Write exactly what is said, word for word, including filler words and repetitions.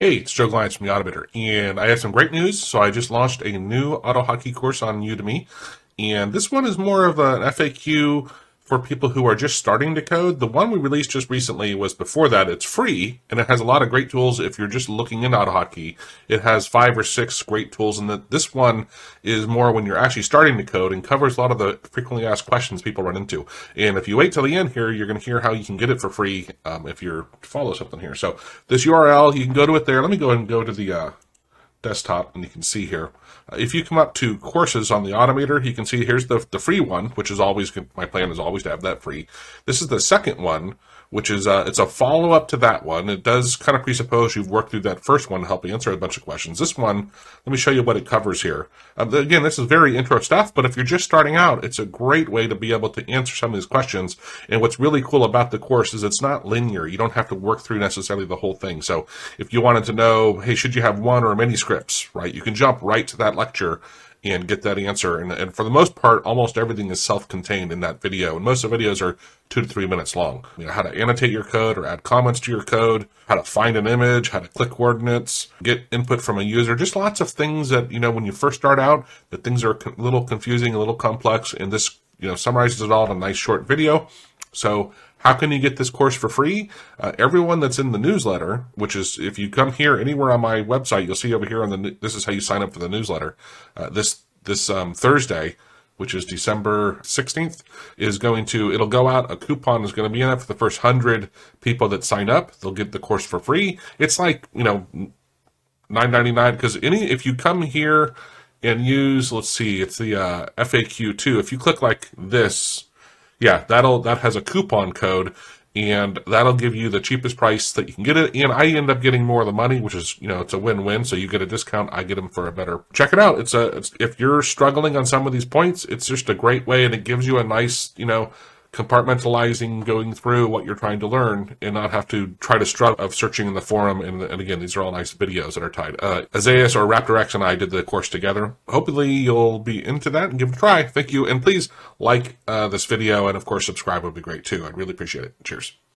Hey, it's Joe Glines from the Automator, and I have some great news. So I just launched a new AutoHotkey course on Udemy, and this one is more of an F A Q for people who are just starting to code. The one we released just recently was before that. It's free, and it has a lot of great tools if you're just looking into AutoHotkey. It has five or six great tools, and the, this one is more when you're actually starting to code and covers a lot of the frequently asked questions people run into. And if you wait till the end here, you're going to hear how you can get it for free um, if you follow something here. So this U R L, you can go to it there. Let me go ahead and go to the uh, desktop, and you can see here. Uh, if you come up to courses on the Automator, you can see here's the, the free one, which is always good. My plan is always to have that free. This is the second one, which is uh, it's a follow-up to that one. It does kind of presuppose you've worked through that first one to help you answer a bunch of questions. This one, let me show you what it covers here. Um, again, this is very intro stuff, but if you're just starting out, it's a great way to be able to answer some of these questions. And what's really cool about the course is it's not linear. You don't have to work through necessarily the whole thing. So if you wanted to know, hey, should you have one or many scripts, right? You can jump right to that lecture and get that answer. And, and for the most part, almost everything is self-contained in that video. And most of the videos are two to three minutes long. You know, how to annotate your code or add comments to your code, how to find an image, how to click coordinates, get input from a user, just lots of things that, you know, when you first start out, that things are a little confusing, a little complex. And this, you know, summarizes it all in a nice short video. So how can you get this course for free? Uh, everyone that's in the newsletter, which is, if you come here anywhere on my website, you'll see over here on the, this is how you sign up for the newsletter. Uh, this this um, Thursday, which is December sixteenth, is going to, it'll go out, a coupon is going to be in it for the first one hundred people that sign up. They'll get the course for free. It's like, you know, nine ninety-nine, because any, if you come here and use, let's see, it's the uh, F A Q two. If you click like this, yeah, that'll that has a coupon code, and that'll give you the cheapest price that you can get it. And I end up getting more of the money, which is, you know, it's a win-win. So you get a discount, I get them for a better. Check it out. It's a it's, if you're struggling on some of these points, it's just a great way, and it gives you a nice, you know, compartmentalizing, going through what you're trying to learn and not have to try to struggle of searching in the forum. And, and again, these are all nice videos that are tied. Uh, Isaias or RaptorX and I did the course together. Hopefully you'll be into that and give it a try. Thank you. And please like uh, this video, and of course subscribe would be great too. I'd really appreciate it. Cheers.